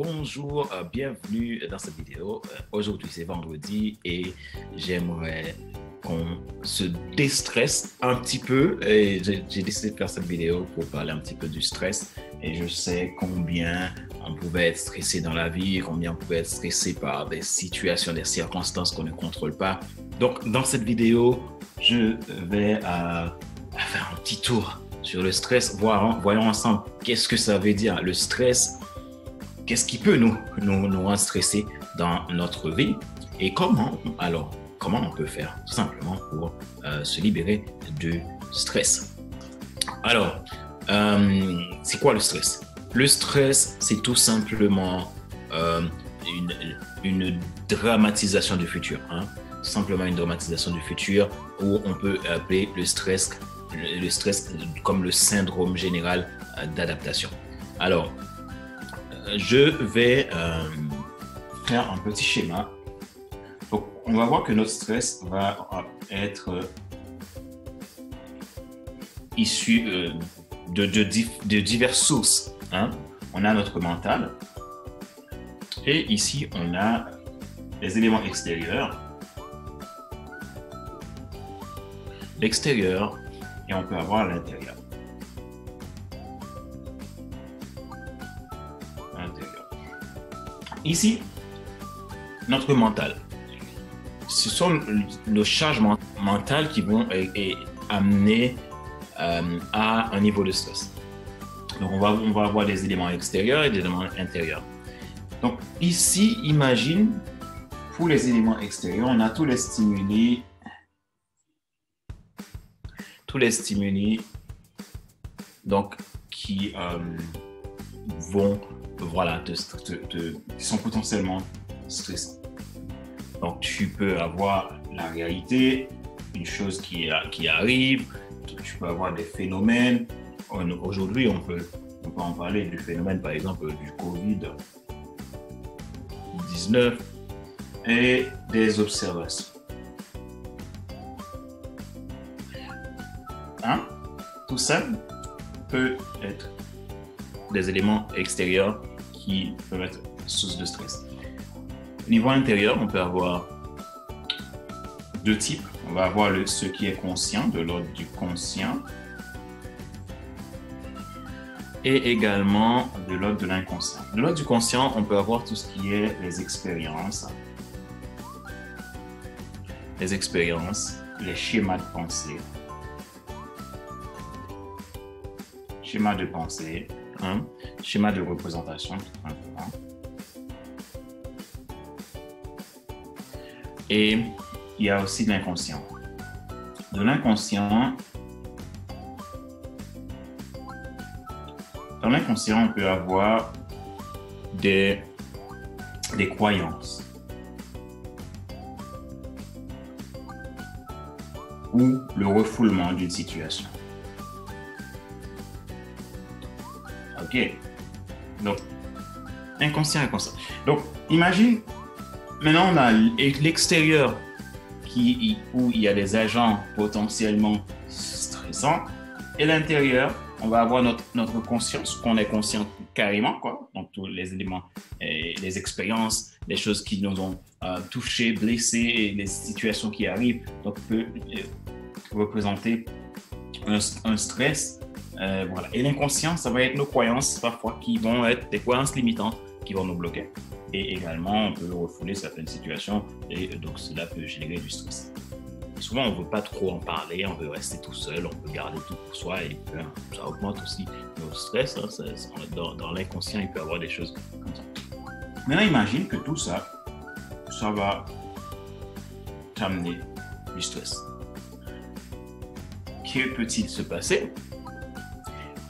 Bonjour, bienvenue dans cette vidéo. Aujourd'hui, c'est vendredi et j'aimerais qu'on se déstresse un petit peu. J'ai décidé de faire cette vidéo pour parler un petit peu du stress. Et je sais combien on pouvait être stressé dans la vie, combien on pouvait être stressé par des situations, des circonstances qu'on ne contrôle pas. Donc, dans cette vidéo, je vais faire un petit tour sur le stress. Voyons ensemble qu'est-ce que ça veut dire, le stress. Qu'est-ce qui peut nous rendre stressés dans notre vie et comment on peut faire tout simplement pour se libérer de stress. Alors, c'est quoi le stress? Le stress, c'est tout simplement une dramatisation du futur. Hein? Simplement une dramatisation du futur, où on peut appeler le stress comme le syndrome général d'adaptation. Alors, je vais faire un petit schéma. Donc, on va voir que notre stress va être issu de diverses sources. Hein? On a notre mental et ici, on a les éléments extérieurs. L'extérieur et on peut avoir l'intérieur. Ici, notre mental. Ce sont nos charges mentales qui vont amener à un niveau de stress. Donc, on va avoir des éléments extérieurs et des éléments intérieurs. Donc, ici, imagine, pour les éléments extérieurs, on a tous les stimuli donc, qui vont... Voilà, qui sont potentiellement stressants. Donc, tu peux avoir la réalité, une chose qui arrive, tu peux avoir des phénomènes. Aujourd'hui, on peut en parler du phénomène, par exemple, du COVID-19 et des observations. Hein? Tout ça peut être des éléments extérieurs qui peuvent être source de stress. Au niveau intérieur, on peut avoir deux types. On va avoir ce qui est conscient, de l'ordre du conscient, et également de l'ordre de l'inconscient. De l'ordre du conscient, on peut avoir tout ce qui est les expériences, les schémas de pensée, hein? Schéma de représentation, tout simplement. Et il y a aussi de l'inconscient. De l'inconscient, dans l'inconscient, on peut avoir des croyances ou le refoulement d'une situation. Ok, donc inconscient et conscient. Donc imagine, maintenant on a l'extérieur où il y a des agents potentiellement stressants et l'intérieur, on va avoir notre conscience, qu'on est conscient carrément, quoi. Donc tous les éléments, les expériences, les choses qui nous ont touchés, blessés, les situations qui arrivent, donc peut représenter un stress. Voilà. Et l'inconscient, ça va être nos croyances parfois qui vont être des croyances limitantes qui vont nous bloquer. Et également, on peut refouler certaines situations et donc cela peut générer du stress. Et souvent, on ne veut pas trop en parler, on veut rester tout seul, on peut garder tout pour soi et ça augmente aussi nos stress. Hein, dans l'inconscient, il peut y avoir des choses comme ça. Maintenant, imagine que tout ça, ça va t'amener du stress. Que peut-il se passer?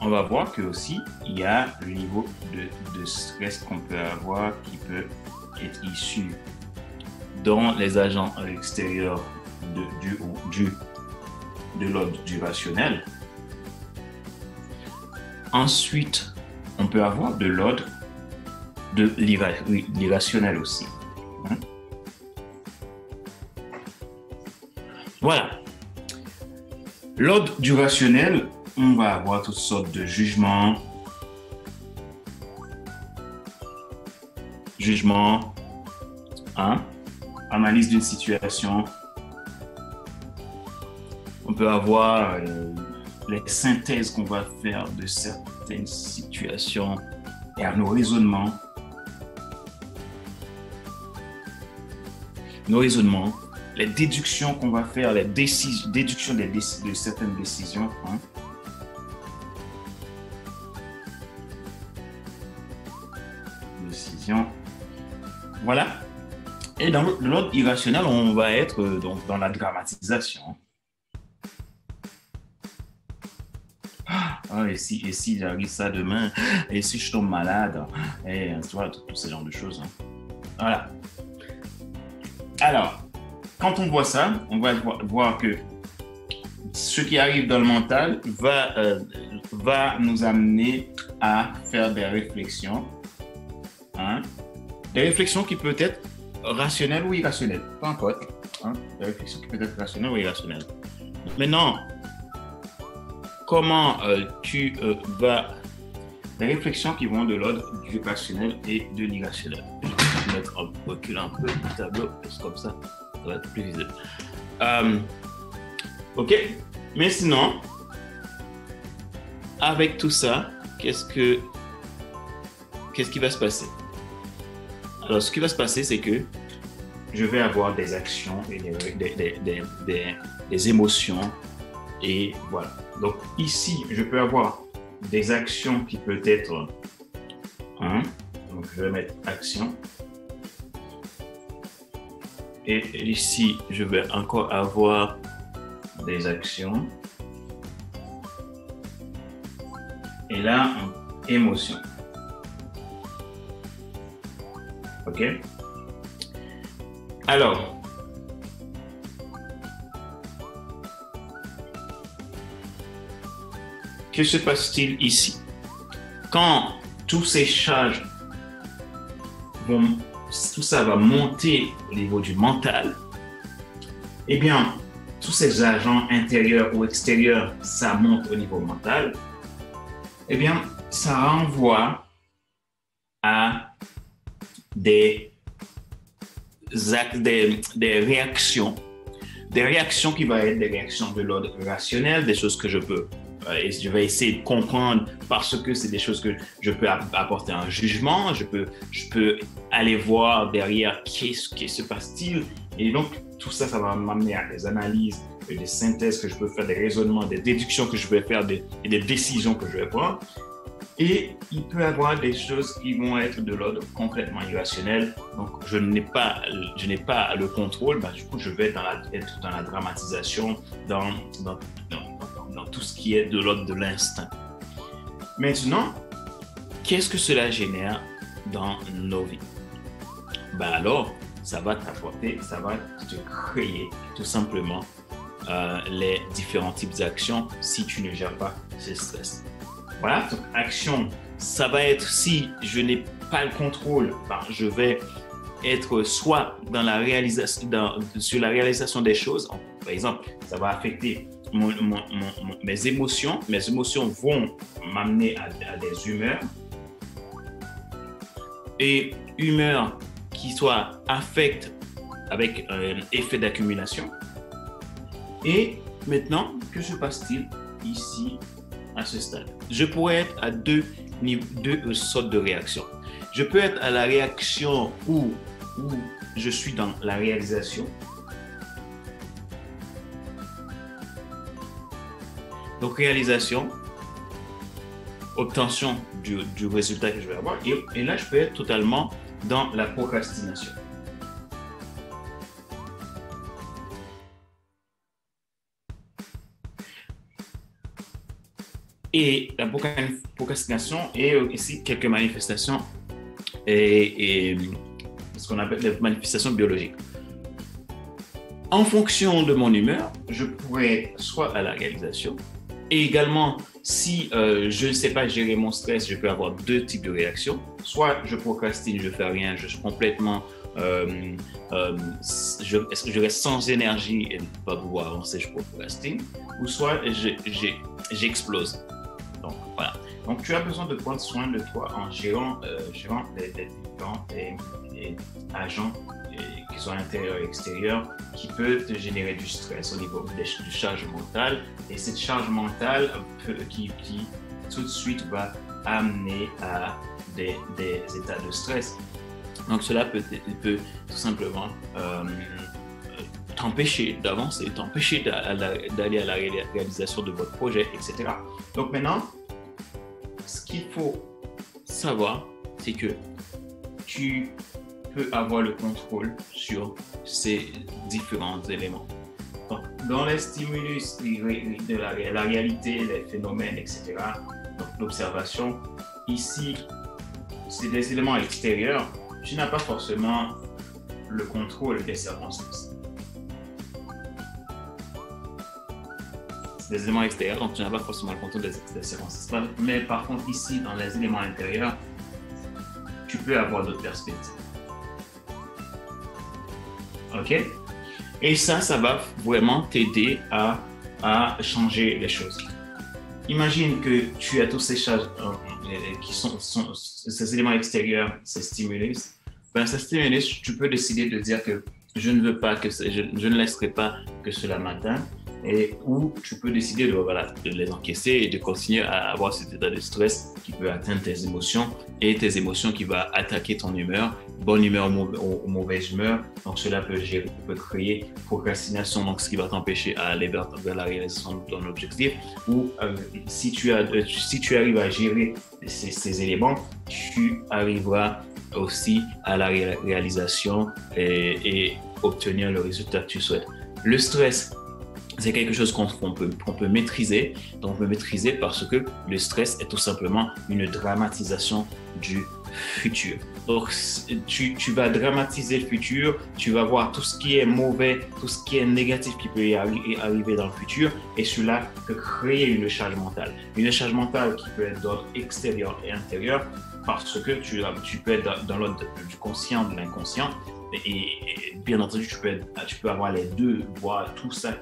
On va voir que aussi il y a le niveau de stress qu'on peut avoir qui peut être issu dans les agents extérieurs de l'ordre du rationnel. Ensuite, on peut avoir de l'ordre de l'irrationnel aussi. Hein? Voilà. L'ordre du rationnel, on va avoir toutes sortes de jugements, jugement, hein, analyse d'une situation. On peut avoir les synthèses qu'on va faire de certaines situations et à nos raisonnements. Nos raisonnements, les déductions qu'on va faire, les déductions de certaines décisions. Hein. Décision. Voilà. Et dans l'ordre irrationnel, on va être donc, dans la dramatisation. Ah, et si j'arrive ça demain, et si je tombe malade, et voilà, tout ce genre de choses. Hein. Voilà. Alors, quand on voit ça, on va voir que ce qui arrive dans le mental va, va nous amener à faire des réflexions. Hein? Des réflexions qui peuvent être rationnelles ou irrationnelles. Pas encore. Hein? Des réflexions qui peuvent être rationnelles ou irrationnelles. Maintenant, comment tu vas... Des réflexions qui vont de l'ordre du rationnel et de l'irrationnel. Mettre un recul un peu le tableau, c'est comme ça, ça va être plus visible. Ok, mais sinon, avec tout ça, qu'est-ce qui va se passer? Alors, ce qui va se passer, c'est que je vais avoir des actions et des émotions, et voilà. Donc ici, je peux avoir des actions qui peut être, hein, donc je vais mettre action. Et ici, je vais encore avoir des actions. Et là, émotion. OK? Alors, que se passe-t-il ici? Quand tous ces charges vont... tout ça va monter au niveau du mental, eh bien, tous ces agents intérieurs ou extérieurs, ça monte au niveau mental, eh bien, ça renvoie à des réactions. Des réactions qui vont être des réactions de l'ordre rationnel, des choses que je peux, je vais essayer de comprendre parce que c'est des choses que je peux apporter un jugement, je peux aller voir derrière qu'est-ce qui se passe-t-il. Et donc, tout ça, ça va m'amener à des analyses, des synthèses que je peux faire, des raisonnements, des déductions que je vais faire et des décisions que je vais prendre. Et il peut y avoir des choses qui vont être de l'ordre complètement irrationnel. Donc, je n'ai pas le contrôle. Bah, du coup, je vais être dans la dramatisation, dans tout ce qui est de l'ordre de l'instinct. Maintenant, qu'est-ce que cela génère dans nos vies? Ben alors, ça va t'apporter, ça va te créer tout simplement les différents types d'actions si tu ne gères pas ce stress. Voilà, donc action, ça va être si je n'ai pas le contrôle, ben, je vais être soit dans la réalisation, sur la réalisation des choses, par exemple, ça va affecter mes émotions. Mes émotions vont m'amener à des humeurs. Et humeurs qui soient affectées avec un effet d'accumulation. Et maintenant, que se passe-t-il ici, à ce stade? Je pourrais être à deux sortes de réactions. Je peux être à la réaction où je suis dans la réalisation. Donc, réalisation, obtention du résultat que je vais avoir. Et là, je peux être totalement dans la procrastination. Et la procrastination est ici quelques manifestations, et ce qu'on appelle les manifestations biologiques. En fonction de mon humeur, je pourrais soit à la réalisation. Et également, si je ne sais pas gérer mon stress, je peux avoir deux types de réactions. Soit je procrastine, je ne fais rien, je suis complètement... je reste sans énergie et ne pas pouvoir avancer, je procrastine. Ou soit j'explose. Donc, voilà. Donc, tu as besoin de prendre soin de toi en gérant les compétent et agent qui soit intérieur et extérieur, qui peut te générer du stress au niveau de charge mentale. Et cette charge mentale qui tout de suite va amener à des états de stress. Donc cela peut tout simplement t'empêcher d'avancer, t'empêcher d'aller à la réalisation de votre projet, etc. Donc maintenant, ce qu'il faut savoir, c'est que tu peux avoir le contrôle sur ces différents éléments. Donc, dans les stimulus de la réalité, les phénomènes, etc., donc l'observation, ici, c'est des éléments extérieurs, tu n'as pas forcément le contrôle des circonstances. Des éléments extérieurs, donc tu n'as pas forcément le contrôle des circonstances. Mais par contre, ici, dans les éléments intérieurs, tu peux avoir d'autres perspectives. OK? Et ça va vraiment t'aider à changer les choses. Imagine que tu as tous ces charges qui sont ces éléments extérieurs, ces stimulus. Ben, ces stimulus, tu peux décider de dire que je ne veux pas, que je ne laisserai pas que cela m'atteint. Ou tu peux décider de les encaisser et de continuer à avoir cet état de stress qui peut atteindre tes émotions et tes émotions qui va attaquer ton humeur, bonne humeur ou mauvaise humeur. Donc cela peut créer procrastination, donc ce qui va t'empêcher d'aller vers la réalisation de ton objectif. Ou si tu arrives à gérer ces éléments, tu arriveras aussi à la réalisation et obtenir le résultat que tu souhaites. Le stress, c'est quelque chose qu'on peut maîtriser. Donc, on peut maîtriser parce que le stress est tout simplement une dramatisation du futur. Donc, tu vas dramatiser le futur, tu vas voir tout ce qui est mauvais, tout ce qui est négatif qui peut arriver dans le futur, et cela peut créer une charge mentale. Une charge mentale qui peut être d'ordre extérieur et intérieur, parce que tu peux être dans l'ordre du conscient, de l'inconscient. Et bien entendu, tu peux avoir les deux, voir tout ça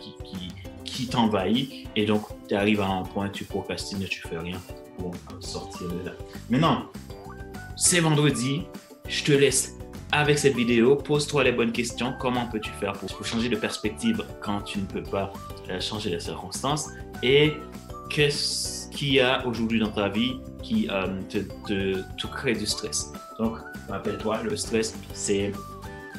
qui t'envahit. Et donc, tu arrives à un point, tu procrastines, tu ne fais rien pour sortir de là. Maintenant, c'est vendredi, je te laisse avec cette vidéo. Pose-toi les bonnes questions. Comment peux-tu faire pour changer de perspective quand tu ne peux pas changer les circonstances? Et qu'est-ce qu'il y a aujourd'hui dans ta vie qui te crée du stress? Donc, rappelle-toi, le stress, c'est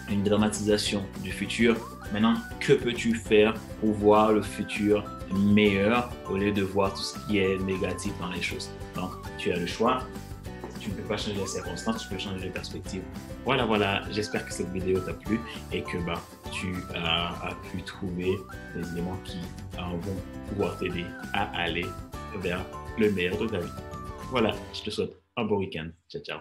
une dramatisation du futur. Maintenant, que peux-tu faire pour voir le futur meilleur au lieu de voir tout ce qui est négatif dans les choses? Donc, tu as le choix. Tu ne peux pas changer les circonstances, tu peux changer les perspectives. Voilà. J'espère que cette vidéo t'a plu et que tu as pu trouver des éléments qui vont pouvoir t'aider à aller vers le meilleur de ta vie. Voilà, je te souhaite un bon week-end. Ciao, ciao.